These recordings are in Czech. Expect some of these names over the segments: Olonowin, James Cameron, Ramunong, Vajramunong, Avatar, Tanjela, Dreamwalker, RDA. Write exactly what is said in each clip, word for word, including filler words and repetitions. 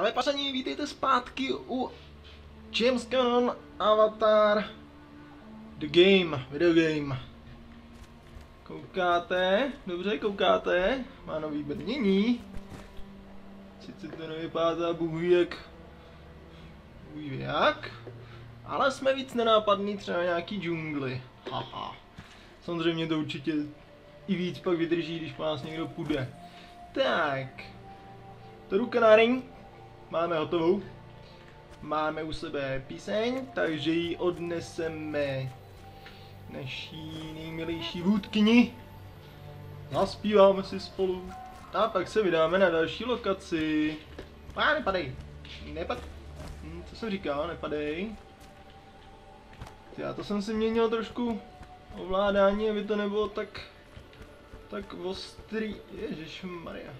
A my paření, vítejte zpátky u James Cameron Avatar The Game, video game. Koukáte? Dobře, koukáte? Má nový brnění. Sice to nevypadá bůh ví jak. Bůh ví jak. Ale jsme víc nenápadní třeba nějaký džungli. Haha. Samozřejmě to určitě i víc pak vydrží, když po nás někdo půjde. Tak. Toru kanáreň máme hotovou. Máme u sebe píseň, takže ji odneseme naší nejmilejší vůdkyni. Naspíváme si spolu. A pak se vydáme na další lokaci. A nepadej. Nepad... Co jsem říkal? Nepadej. Já to jsem si měnil trošku ovládání, aby to nebylo tak... tak ostrý. Ježišmarja.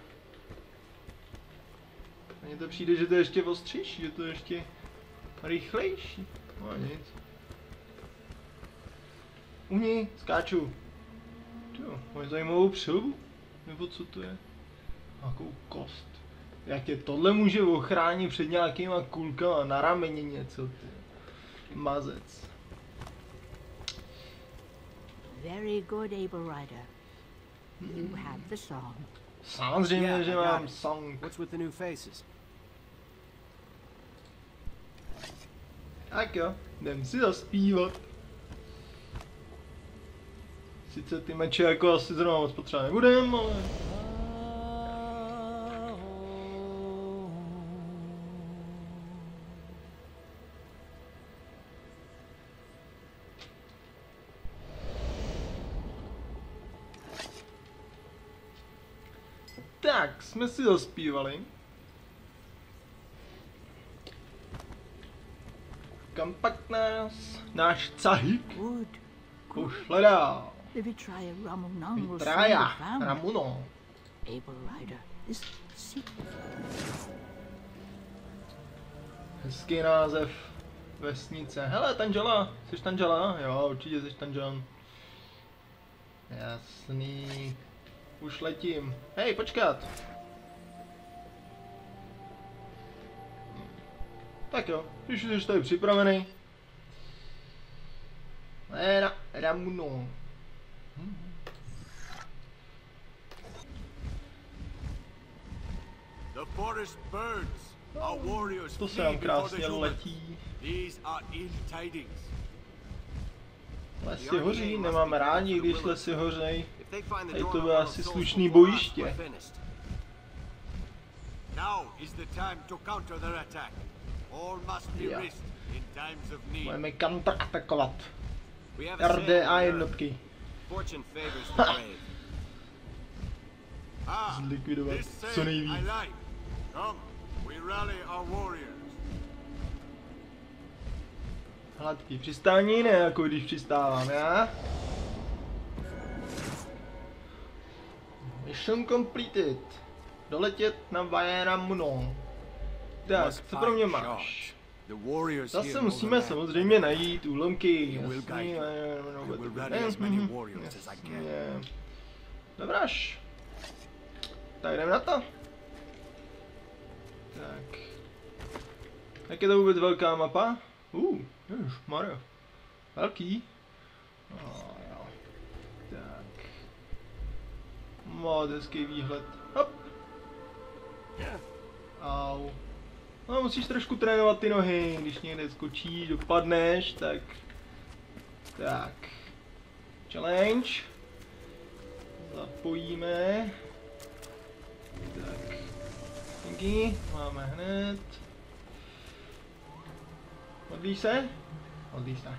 Mně to přijde, že to je ještě ostřejší, že to je ještě rychlejší. No nic. U ní skáču. Jo, mají zajímavou přilbu? Nebo co to je? Jakou kost. Jak tě tohle může ochránit před nějakýma kulkama na rameni něco, ty. Mazec. Very good, able rider. You have the song. Samozřejmě, že mám song. Tak jo, jdem si zaspívat. Sice ty meče jako asi zrovna moc potřeba nebudem, ale... Tak, jsme si zaspívali. Kam pak nás náš cahík pošle dál. Vytraja, Ramunong. Hezký název vesnice. Hele, Tanjela, jsi Tanjela? Jo, určitě jsi Tanjela. Jasný. Už letím. Hej, počkat! Tak jo, když jsi tady připravený. Ra Ramunong. To se nám krásně letí. Lesy hoří, nemám rádi, když lesy hoří. Tady to bylo asi slušný bojiště. Yeah. Můžeme kontratakovat. R D A jednotky. Zlikvidovat co nejvíc. Hladký přistání ne, jako když přistávám, já? Mission completed. Doletět na Vajramunong. Tak, co pro mě máš? Zase musíme samozřejmě najít úlomky. Jasný, jasně. Dobráš. Tak jdeme na to. Tak. Jak je to vůbec velká mapa? Uh, ježišmarja. Velký. Oh, jo. Tak. Moc hezký výhled. Hop. Au. No, musíš trošku trénovat ty nohy, když někde skočíš, dopadneš, tak... Tak. Challenge. Zapojíme. Tak. Díky, máme hned. Modlíš se? Modlíš se.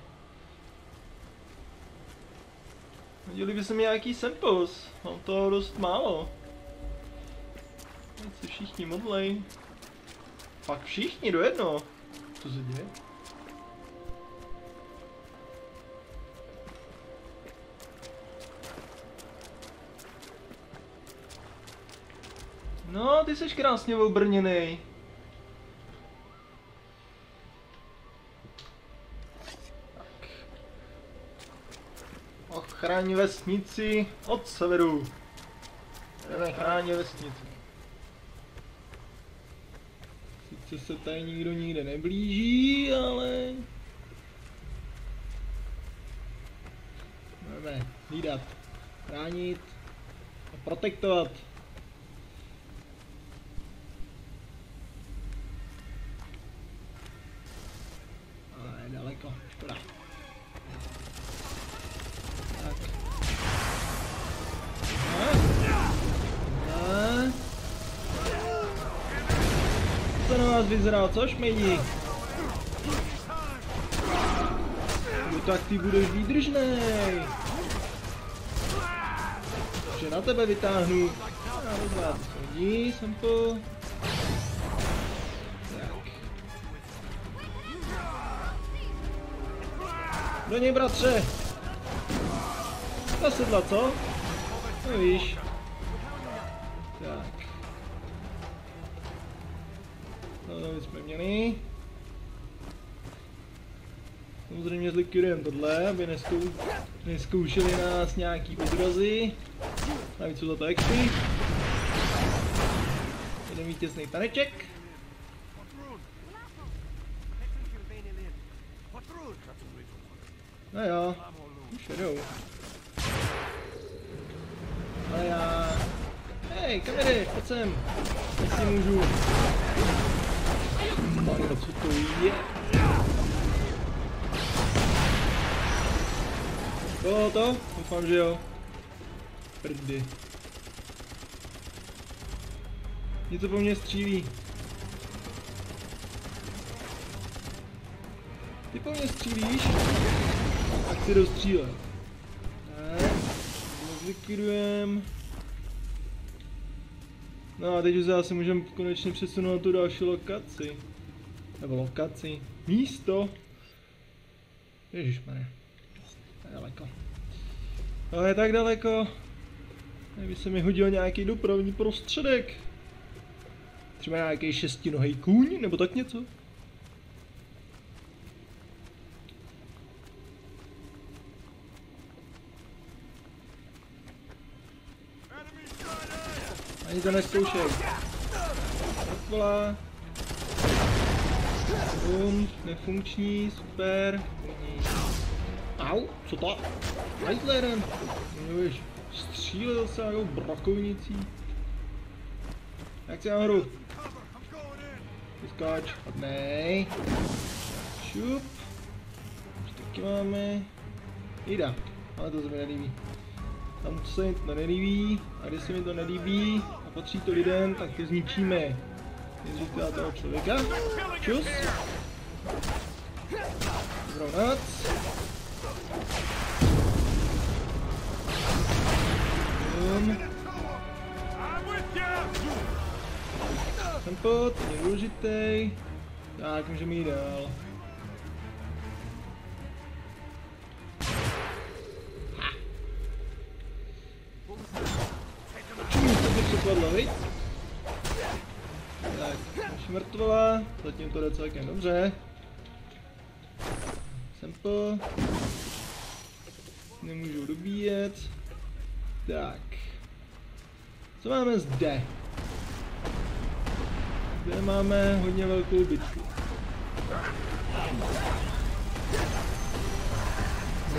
Hodili by se mi nějaký samples, mám toho dost málo. Teď se všichni modlej. Fakt všichni do jedno. Co se děje? No, ty seš krásně obrněnej. Tak. Ochraň vesnici od severu. Jdeme chránit vesnici. co se tady nikdo nikde neblíží, ale... Máme hlídat, chránit a protektovat. Ale je daleko, škoda. Tak. Co na vás vyzrál, co šmejdí? No tak ty budeš výdržnej. Že na tebe vytáhnu. A rozvát chodí, jsem to. Tak. Do něj, bratře. Ta sedla, co? No víš. Tak. To jsme měli. Samozřejmě zlikvidujeme tohle, aby neskou... neskoušeli nás nějaký odrazy. Navíc jsou za to exy. Tady mít těsný taneček. No jo, už jedou. Ale já... Hej, kam jdeš? Pojď sem. Tak si můžu. Pane, co to je? Bylo to? Doufám, že jo. Prdy. Něco po mně střílí. Ty po mně střílíš? Tak si dostřílel. Tak. Zlikvidujeme. No a teď už zase můžeme konečně přesunout tu další lokaci. Nebo lokaci. Místo. Ježišmarja. Daleko. Ale je tak daleko. Kdyby se mi hodil nějaký dopravní prostředek. Třeba nějaký šestinohej kůň, nebo tak něco. Ani to neskoušej. Taková. Bum, nefunkční, super. Au, co to? Lightladen! Nevíš, střílel se nějakou brakovnicí. Jak si mám hru? Vyskáč, hodnej. Šup. Už taky máme. Jda, ale to se mi nelíbí. Tam se mi to nelíbí, a když se mi to nelíbí a patří to lidem, tak to zničíme. Nezříte toho člověka. Čus. Dobrou noc. Jsem pod, je důležitý. Tak, můžeme jít dál. Čím to mě překladlo, viď? Tak, naši mrtvola, zatím to jde celkem dobře. Jsem pod. Nemůžu dobíjet. Tak. Co máme zde? Zde máme hodně velkou bitku.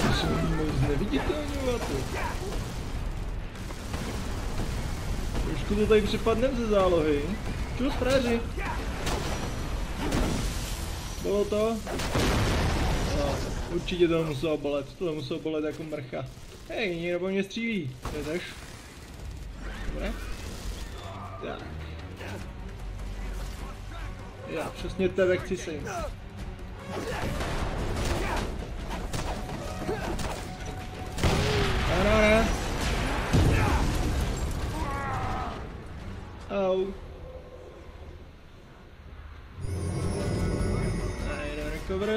Musím moc neviditelňovat. Trošku to tady připadnem ze zálohy. Čus, fréři. Bylo to? No, určitě to muselo bolet. To muselo bolet jako mrcha. Hej, někdo po mně střílí. Jdeš? Dobré. Tak. Já přesně tebe chci sejít. No, no, no. Au. A jde recover.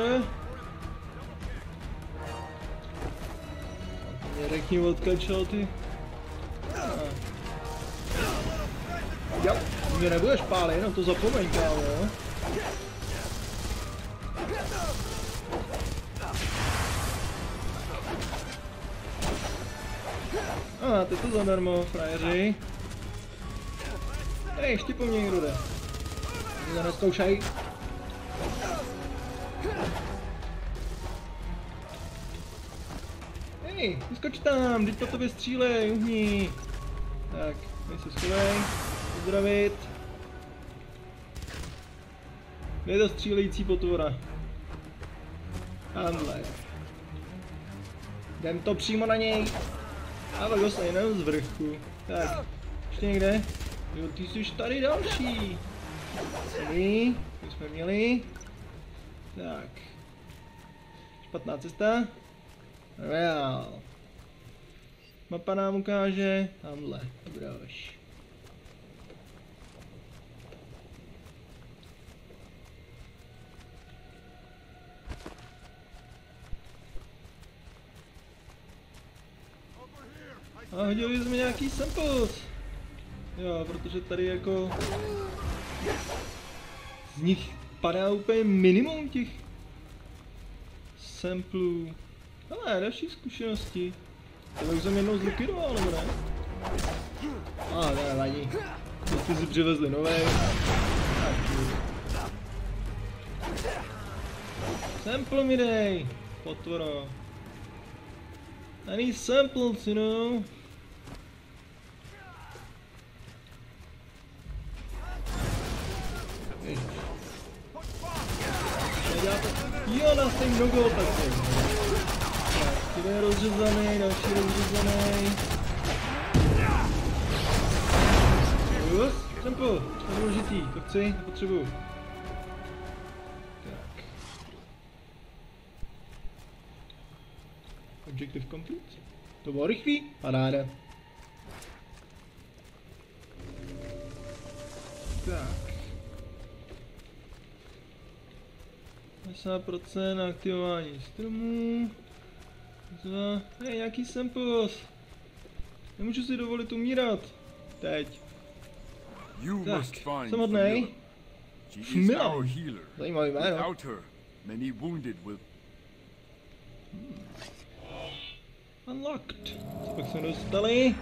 Někdo k ním odkačil, ty. Jo, mě nebudeš pálit, jenom to zapomeň, kámo, jo. A ty to zadarmo, frajeři. Hej, ještě po mně někdo jde. To nezkoušej. Hej, vyskoč tam, teď po tobě střílej, uhni. Tak, my se schovej, pozdravit. Kde je ta střílející potvora? Tamhle. Jdem to přímo na něj. A pak dostane jenom z vrchu. Tak, ještě někde? Jo, ty jsi tady další. Tady, to jsme měli. Tak. Špatná cesta. Reál. Mapa nám ukáže. Tamhle, dobroš. A hodili jsme nějaký samples. Jo, protože tady jako... Z nich padá úplně minimum těch samplů. Ale další zkušenosti. To už jsem jednou zlikvidoval, nebo ne? A, ah, ne, ladí. Prostě si přivezli nové. Sample mi dej, potvoro. I need samples, you know. Jo, nás tady mnoho taky. Tady je rozřezaný, další rozřezaný. Už, tempo, to je důležitý, to chci, to potřebuji. Tak. Objective complete. To bylo rychlý, paráda. Tak. padesát procent na aktivování stromů. Dva. Hej, nějaký samples. Nemůžu si dovolit umírat. Teď. Tak, jsem hodnej. Mila. Zajímavý jméno. Hmm. Unlocked. Co pak jsme dostali?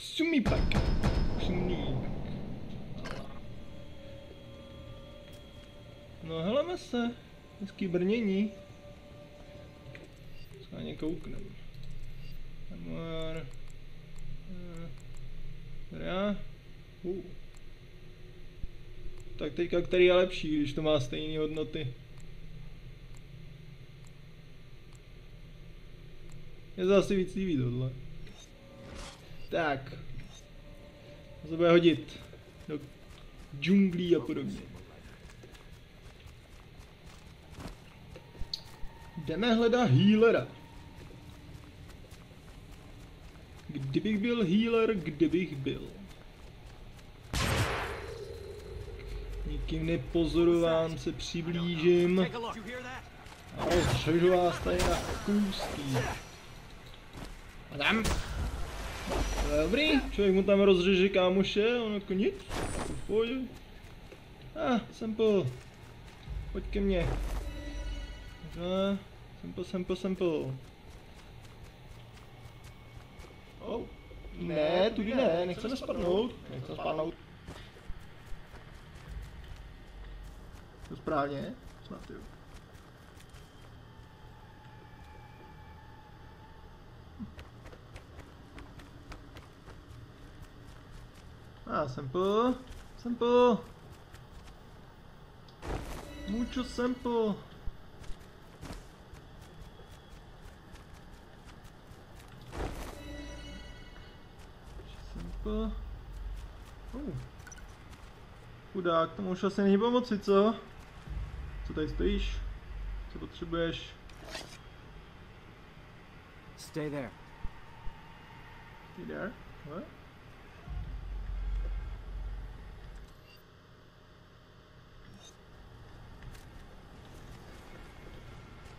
Sumipak. Sumipak. No heleme se, hezký brnění. Schválně koukneme. Amor. Dobrá. Uh. Tak teďka který je lepší, když to má stejné hodnoty. Je zase víc líbí tohle. Tak. To bude hodit do džunglí a podobně. Jdeme hledat healera. Kdybych byl healer, kdybych byl. Nikým nepozorován se přiblížím. A rozřežu vás tady na kousky. A tam. Dobrý, člověk mu tam rozřeže kámoše, on jako nic. Pojď. A, ah, jsem po. Pojď ke mně. Dva. Sample, sample, sample. Oh, ne, tudy ne, nechceme spadnout. Nechceme spadnout. To správně? Snad jo. A, sample, sample. Mucho sample. Oh. Chudák, tomu už asi není pomoci, co? Co tady stojíš? Co potřebuješ? Stay there. Stay there? What?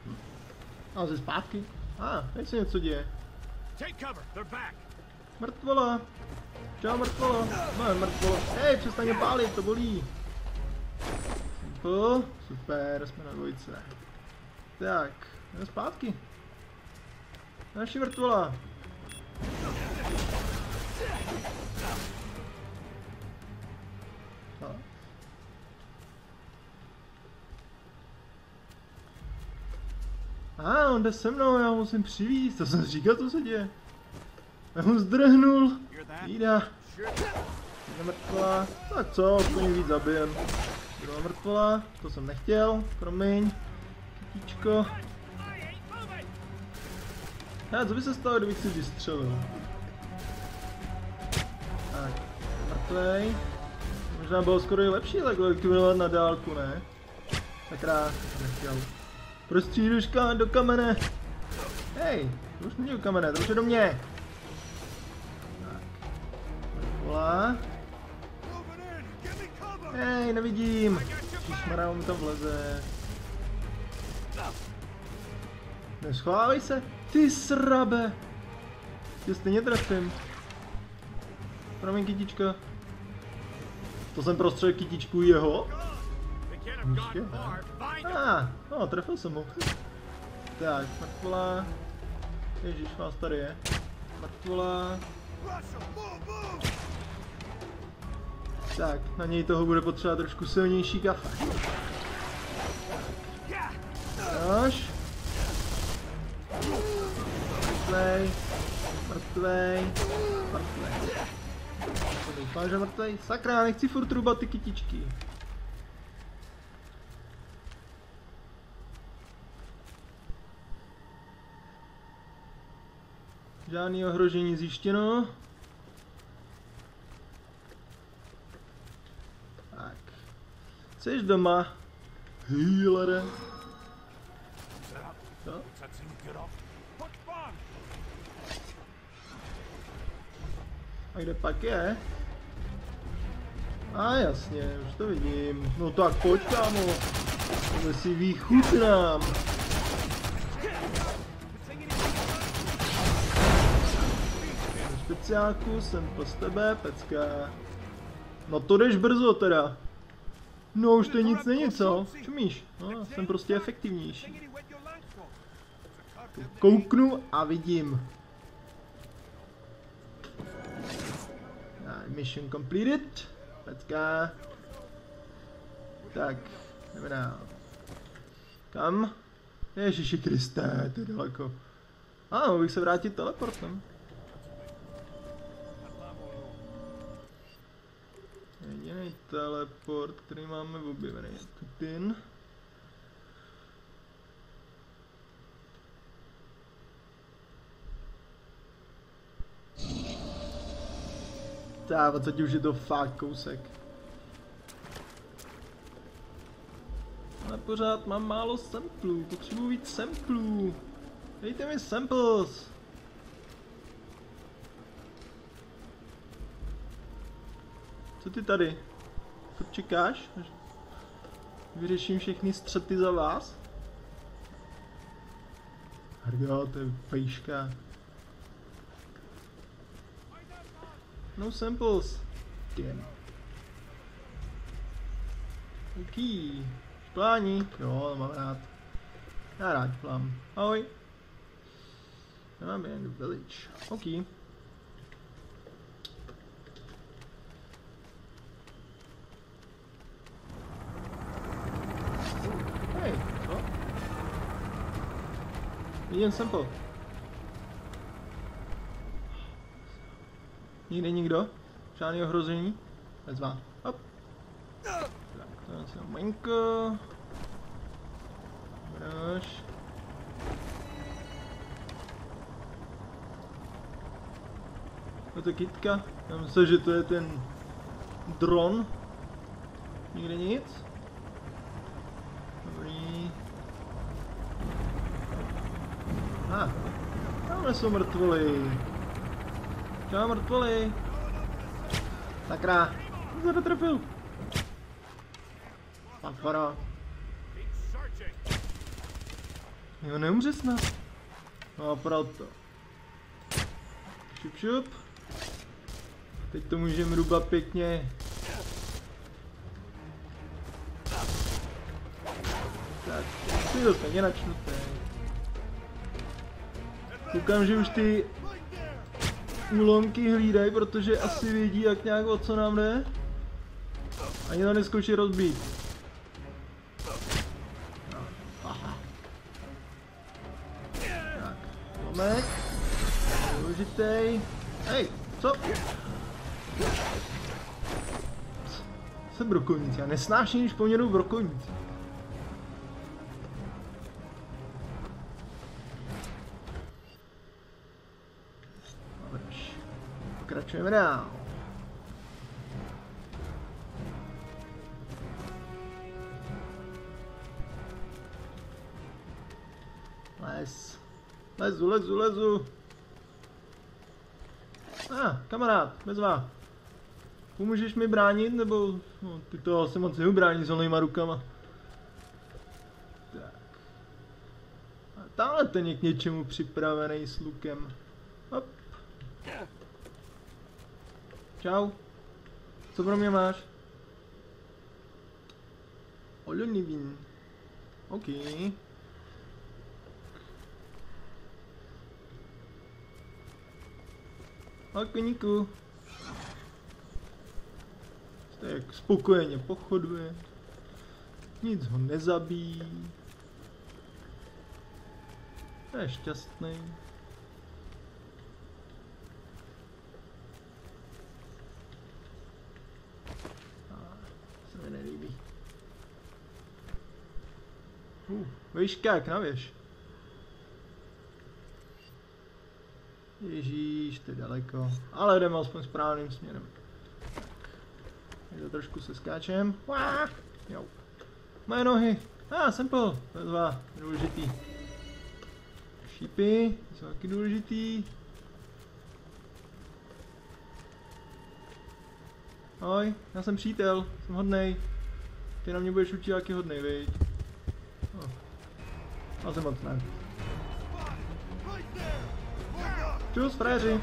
Hm. A ze zpátky? A, ah, teď se něco děje. Take cover, they're back. Mrtvola. Čau mrtvolo, no je mrtvolo, hej přestaň pálit, to bolí. Simple, super, jsme na dvojce. Tak, jdeme zpátky. Naši mrtvola. on jde se mnou, já ho musím přivízt, to jsem říkal, co se děje. Já ho zdrhnul, jída. Jedna mrtvá, tak co, úplně víc zabijem. Druhá mrtvá, to jsem nechtěl, promiň. Kytíčko. Hele, co by se stalo, kdybych si vystřelil? Tak, mrtvej. Možná bylo skoro i lepší takhle aktivovat na dálku, ne? Takrát, nechtěl. Prostřídu do kamene. Hej, to už není do kamene, to už je do mě. Tak. Volá. Hej, nevidím. Šmará, on mi tam vleze. Neschválej se. Ty srabe. Tě stejně trefím. Promiň, kytička. To jsem prostřel kytičku jeho? Ještě? Ah, no, trefil jsem ho. Tak, mrtvola. Ježíš, vás tady je. Mrtvola. Tak, na něj toho bude potřeba trošku silnější kafe. Nož. Mrtvej. Mrtvej. Mrtvej. Doufám, že mrtvej. Sakra, nechci furt rubat ty kytičky. Žádný ohrožení zjištěno. Tak. Jseš doma? Healere. Co? A kde pak je? A jasně, už to vidím. No tak pojď, kámo. Tohle si vychutnám. Speciálku, jsem po tebe, pecka. No to jdeš brzo teda. No už to nic není, co? Čumíš? No, jsem prostě efektivnější. Kouknu a vidím. Mission completed. Pecka. Tak, jdeme dál. Kam? Ježiši Kriste, to je daleko. A, mohl bych se vrátit teleportem. Jediný teleport, který máme objevený, je Tutin. Táva, co ti už je to fakt kousek. Ale pořád mám málo samplů, potřebuji víc samplů. Dejte mi samples. Co ty tady? Furt čekáš? Vyřeším všechny střety za vás? Hrdo, to je pejška. No samples. Damn. OK. Šplání. Jo, mám rád. Já rád šplám. Ahoj. Mám jen village. OK. Vidím sample. Nikde nikdo? Žádný ohrození? Nezvá. Hop. Tak, to je asi malinko. Braš. To je to kytka. Já myslím, že to je ten dron. Nikde nic. Dobrý. Ah, tamhle jsou mrtvoly. Čau mrtvoly. Sakra. Jsem se dotrpil. Sakra. Jo, neumře snad. No proto. Šup šup. Teď to můžeme rubat pěkně. Tak, ty to stejně načnuté. Koukám, že už ty úlomky hlídají, protože asi vědí, jak nějak o co nám jde. Ani to neskouší rozbít. Aha. Lek. Důležitý. Hej, co? Se brokovnice, já nesnáším, když po mě jdou brokovnice. Pokračujeme dál. Les. Lezu, lezu, lezu. A, ah, kamarád, bezva. Pomůžeš mi bránit, nebo... No, ty to asi moc neubrání s onýma rukama. Tak. A tamhle ten je k něčemu připravený s lukem. Hop. Čau. Co pro mě máš? Olonowin. OK. A koníku. Tak spokojeně pochoduje. Nic ho nezabíjí. To je šťastný. Se mi nelíbí. Uh, výška jak na věž. Ježíš, to je daleko. Ale jdeme aspoň správným směrem. Tady trošku se skáčem. Uá, jo. Moje nohy. A, ah, sample. To je dva. Důležitý. Šípy. Jsou taky důležitý. Ahoj, já jsem přítel. Jsem hodnej. Ty na mě budeš učit, jak je hodnej, viď? Oh. Já jsem moc ne. Čus, frajeři.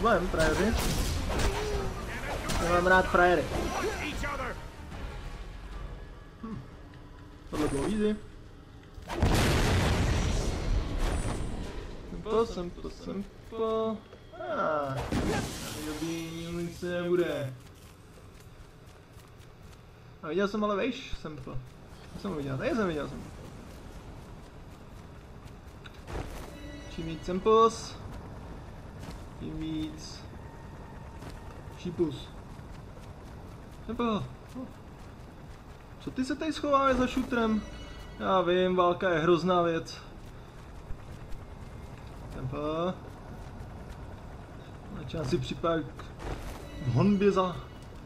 Volem, frajeři. Nemám rád frajery. Hm. Tohle bylo easy. Sempo, sempo, sempo. Ah, dobrý, nic nebude. A viděl jsem ale vejš, sempo. Já jsem ho viděl, tady jsem viděl sempo. Čím víc sempos, tím víc šípus. Nebo... Co ty se tady schováváš za šutrem? Já vím, válka je hrozná věc. Tempo. Začíná si připadat v honbě za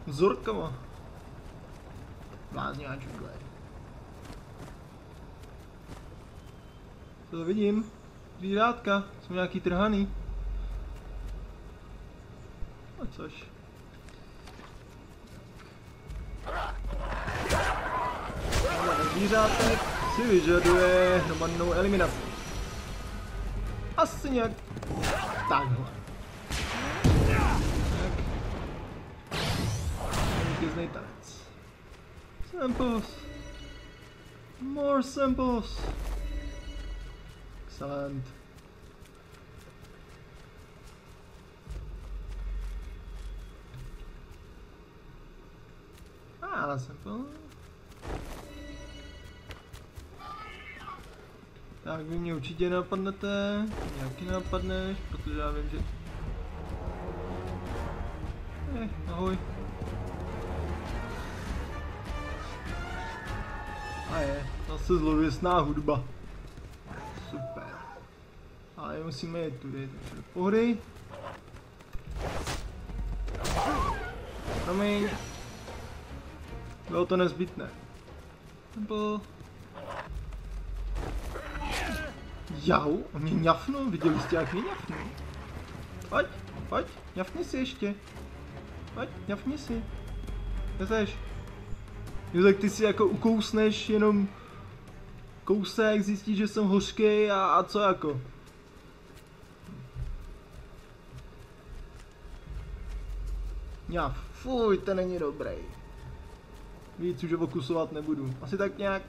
vzorkama. Bláznivá džungle. Co to vidím? Zvířátka. Jsou nějaký trhaný. A což. Zvířátek si vyžaduje hromadnou eliminaci. Asi nějak takhle. Vítěznej tanec. Samples. More samples. Excellent. Ah, samples. Tak vy mě určitě napadnete, nějaký napadneš, protože já vím, že... Eh, ahoj. A je, zase zlověsná hudba. Super. Ale musíme jít tudy, takže pohry. Promiň. Bylo to nezbytné. Nebo... Jau, on mě ňafnul, viděli jste, jak mě ňafnul. Pojď, pojď, ňafni si ještě. Pojď, ňafni si. Vezeš. Jo, tak ty si jako ukousneš jenom kousek, zjistíš, že jsem hořkej a, a co jako. Ňaf, fuj, to není dobrý. Víc už okusovat nebudu. Asi tak nějak.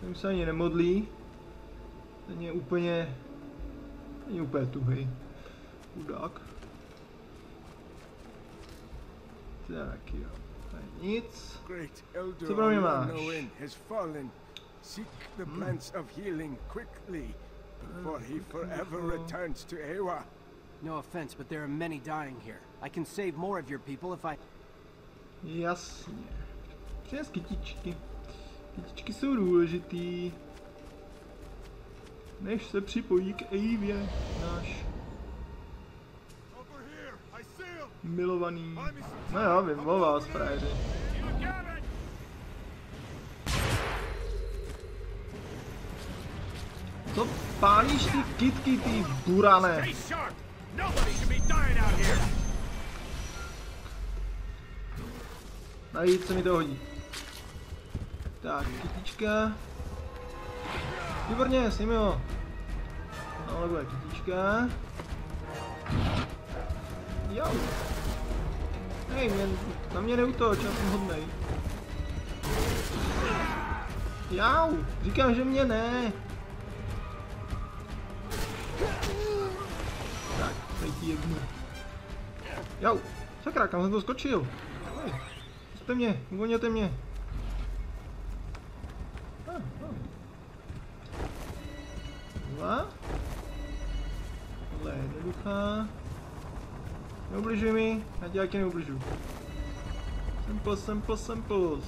Ten se ani nemodlí. Ten je úplně... Ten je úplně tuhej. Chudák. Tak jo. To je nic. Co pro mě máš? Seek the plants of healing quickly before he forever returns to Ewa. No offense, but there are many dying here. I can save more of your people if I... Jasně. Přes kytičky. Kytičky jsou důležitý. Než se připojí k Evě, náš milovaný. No já vím, o vás, frajeři. Co pálíš ty kytky, ty burane? Najít se mi to hodí. Tak, kytička. Výborně, sníme ho. No, ale bude kytička. Jo. Hej, mě, na mě neutoč, já jsem hodnej. Jau, říkám, že mě ne. Tak, tady ti jednu. Jau, sakra, kam jsem to skočil? Hej, pusťte mě, uvolněte mě. Dva. Tohle je jednoduchá. Neubližuj mi, já tě taky neubližu. Sempl, sempl, sempl.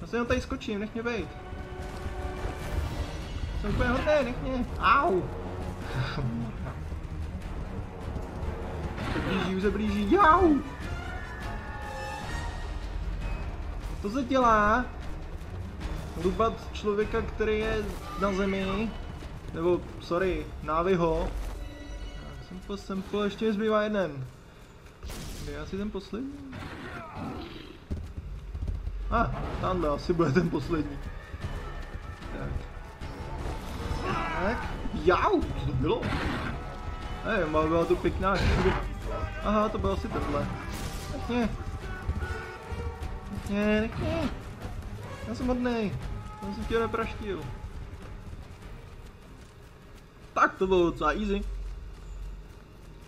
Já se jenom tady skočím, nech mě bejt. Jsem úplně hodný, nech mě. Au! Už se blíží, už se blíží. Jau! To se dělá? Lubat člověka, který je na zemi. Nebo, sorry, návyho. Sempl, sempl, ještě mi zbývá jeden. Kde je asi ten poslední? A, ah, tamhle asi bude ten poslední. Tak. Tak. Jau, co to bylo? Hej, má byla tu pěkná šudu. Aha, to byl asi tenhle. Nech mě. Nech mě, nech mě. Já jsem hodnej. Já jsem tě nepraštil. Tak to bylo docela easy.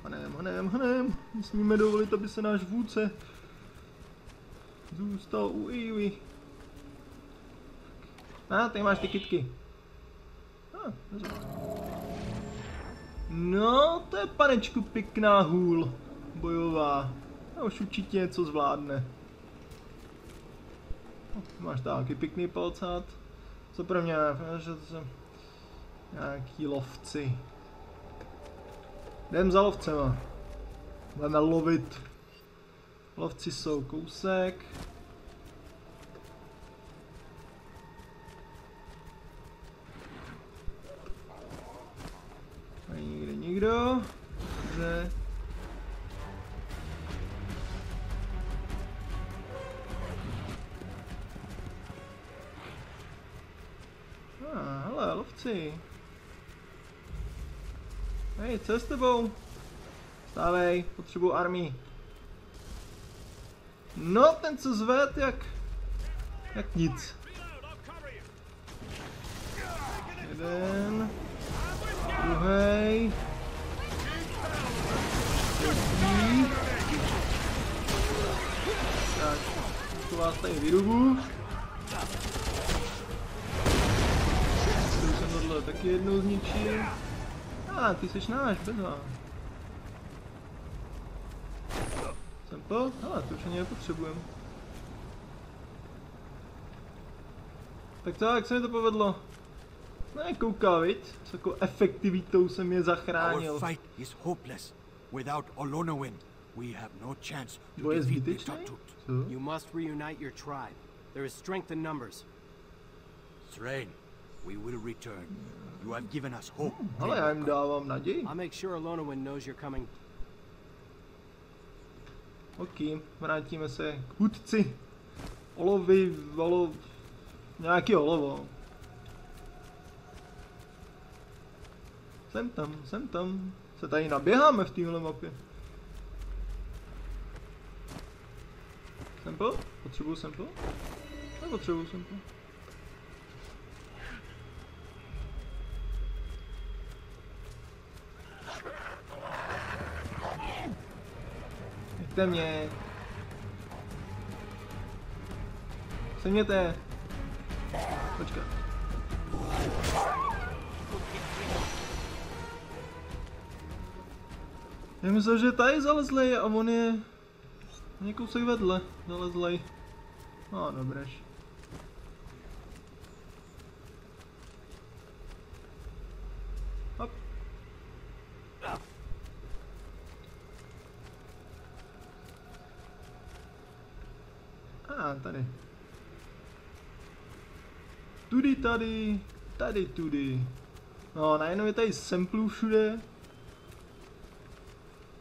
Hanem, hanem, hanem. Nesmíme dovolit, aby se náš vůdce zůstal u Iwi. A ah, ty máš ty kytky. Ah, no, to je panečku pěkná hůl. Bojová. A už určitě něco zvládne. Máš taky pěkný palcát. Co pro mě? Že to jsem nějaký lovci. Jdem za lovcema. Budeme lovit. Lovci jsou kousek. Není nikde nikdo. Dobře. Ah, hele, lovci. Hej, co je s tebou? Stávej, potřebuji armii. No, ten co zved, jak... jak nic. Jeden... druhý. Třetí. Tak, to vás tady vyrubu. Když jsem tohle taky jednou zničil. A, ah, ty jsi náš, bez vám. Jsem to? Hele, to už ani nepotřebujeme. Tak to, jak se mi to povedlo? Ne, kouká, viď? S takovou efektivitou jsem je zachránil. Boj je zbytečný? Co? You have given us hope. Ale já jim dávám naději. I'll make sure Olonowin knows you're coming. OK, vrátíme se k hudci. Olovy, olov... nějaký olovo. Jsem tam, jsem tam. Se tady naběháme v téhle mapě. Sample? Potřebuju sample? Nepotřebuju sample. Nechte mě. Seměte. počkat. Já myslím, že tady zalezlej a on je... Někousek vedle zalezlej. No, dobrež. Hop. A, tady. Tudy, tady, tady, tudy. No, najednou je tady samplů všude.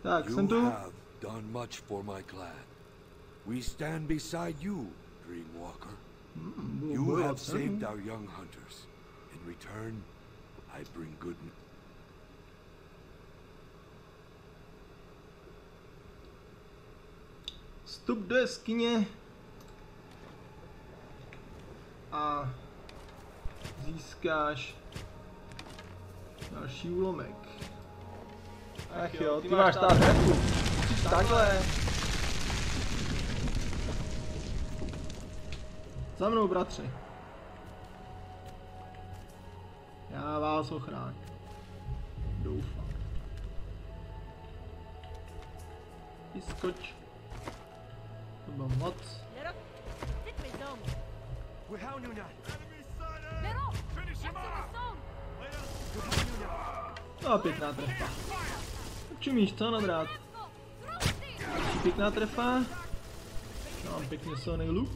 Tak, jsem tu. We stand beside you, Dreamwalker. Mm, you have saved our young hunters. In return, I bring good news. Vstup do jeskyně a získáš další úlomek. Ach jo, ty máš tady takhle. Za mnou, bratři. Já vás ochráním. Doufám. Vyskoč. To bylo moc. No, pěkná trefa. Čumíš, co nám rád? Pěkná trefa. Já mám pěkně silný luk.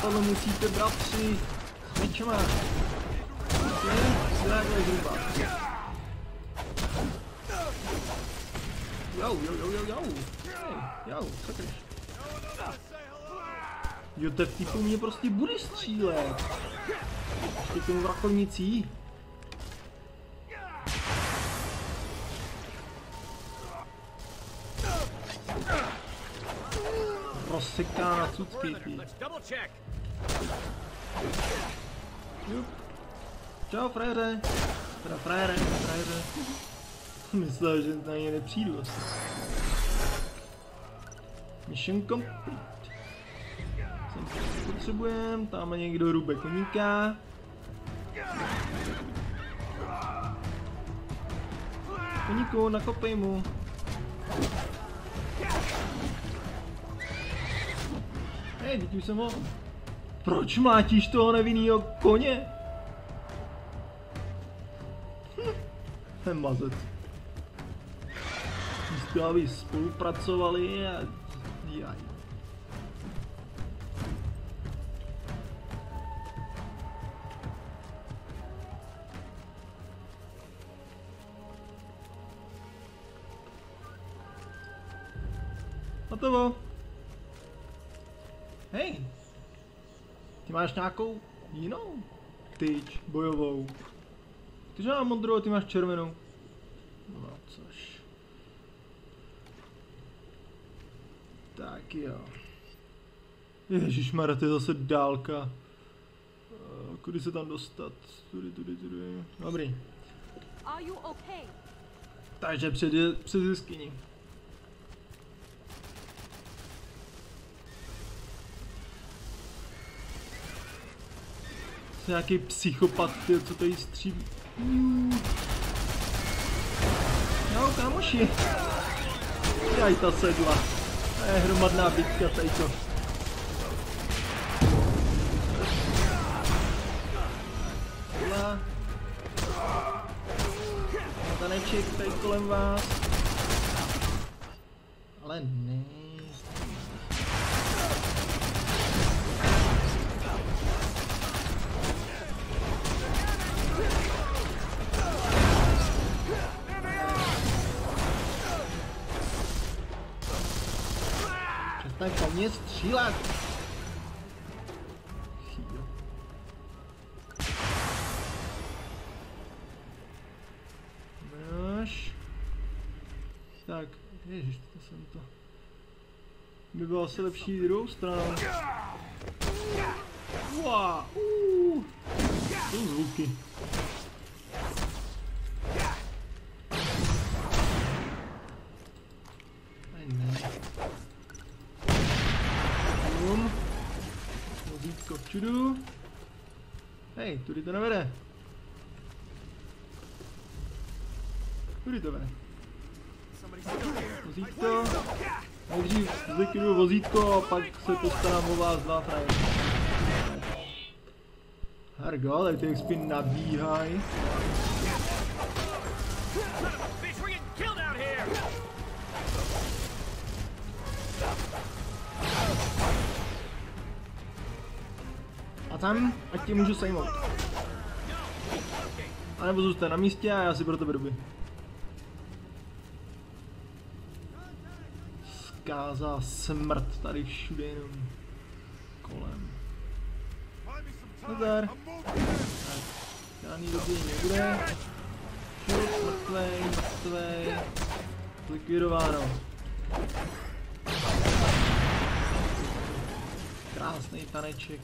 Tohle musíte, bratři, s mečema. Zdravé zhruba. Jau, jau, jau, jau, jau. Hej, jau, sakryš. Jo, tak ty po mě prostě budeš střílet. Ještě tomu vrachovnicí. Seká na cucky, ty. Jup. Čau, frajere. Teda frajere, frajere. Myslel, že na ně nepřijdu asi. Mission complete. Jsem to potřebujem, tam někdo rube koníka. Koníku, nakopej mu. Hej, teď už jsem ho... Proč mlátíš toho nevinnýho koně? Hm, ten mazec. Místo, aby spolupracovali a... Jaj. Hotovo. Hej, ty máš nějakou jinou tyč bojovou. Ty mám modrou, ty máš červenou. No což. Tak jo. Ježišmarja, to je zase dálka. Kudy se tam dostat? Tudy, tudy, tudy. Dobrý. Takže před, před jeskyní. Nějaký psychopat, ty, co tady střílí. No, kámoši. Jaj, ta sedla. To je hromadná bitka, tady to. Taneček tady kolem vás. Ale ne. Tak po mně střílet! Chýl. Máš. Tak, ježiš, to jsem to. By bylo asi lepší druhou stranou. Uá, uuu. Jsou zvuky. tudu. Hej, tudy to nevede. Tudy to vede. Vozítko. Nejdřív zlikviduju vozítko a pak se postarám o vás dva frajery. Hergo, tady ty expi nabíhají. A tam, ať tě můžu sejmout. A nebo zůstane na místě a já si pro tebe doby. Zkáza smrt tady všude jenom kolem. Nazar. Žádný době nebude. Mrtvej, mrtvej. Zlikvidováno. Krásný taneček.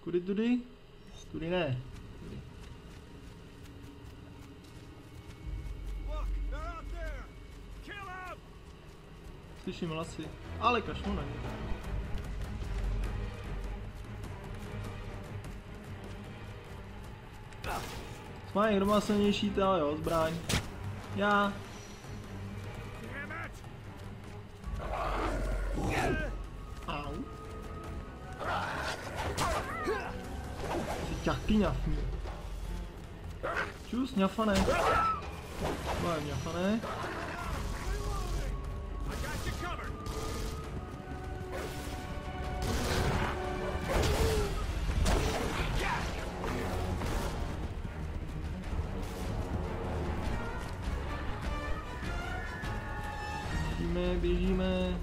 Kudy tudy? Tudy ne. Tudy. Slyším hlasy, ale kašlu na ně. Smáj, kdo má silnější ta, jo, zbraň. Já. Au. Jsi taky ňafný. Čus, ňafané. Tohle je ňafané. Běžíme, běžíme.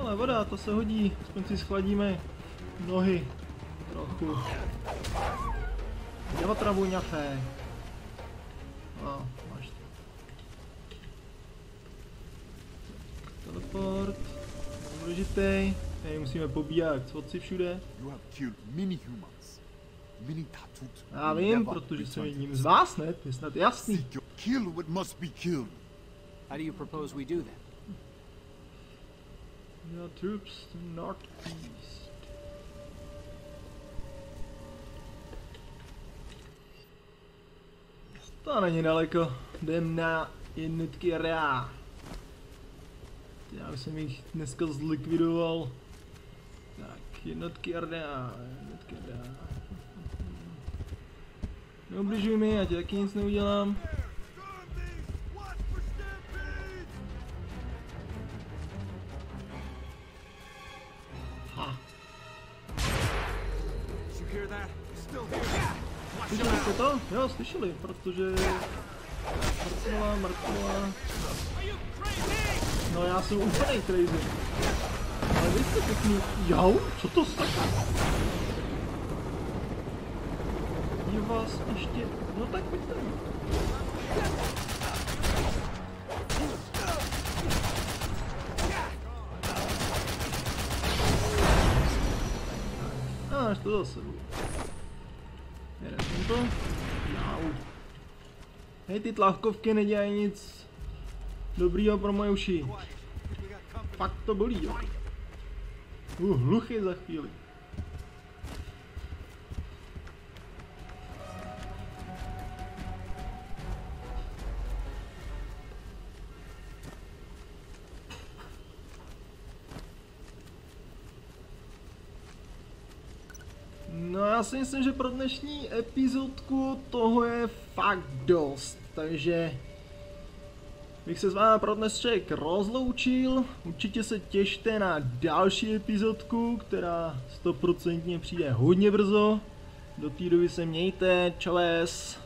Ale voda, to se hodí. Aspoň si schladíme nohy. Trochu. Děva travu ňafé. A, máš to. Teleport. Důležitý. Tady musíme pobíhat svodci všude. Já vím, protože jsem jedním z vás, ne? To je snad jasný. How do you propose we do that? Your troops to northeast. To není daleko. Jdem na jednotky R A. Já jsem jich dneska zlikvidoval. Tak, jednotky R A. Jednotky R A. Neubližuj mi, já ti taky nic neudělám. Slyšeli jste to? Jo, slyšeli, protože... Mrtvola, mrtvola... No já jsem úplnej crazy. Ale vy jste pěkný... Jau, co to sakra? Je vás ještě... No tak pojďte. A máš to zase. Hej, ty tlakovky nedělají nic dobrýho pro moje uši. Pak to bolí, jo. Budu hluchý za chvíli. No já si myslím, že pro dnešní epizodku toho je fakt dost, takže bych se s vámi pro dnešek rozloučil, určitě se těšte na další epizodku, která stoprocentně přijde hodně brzo, do té doby se mějte, čau.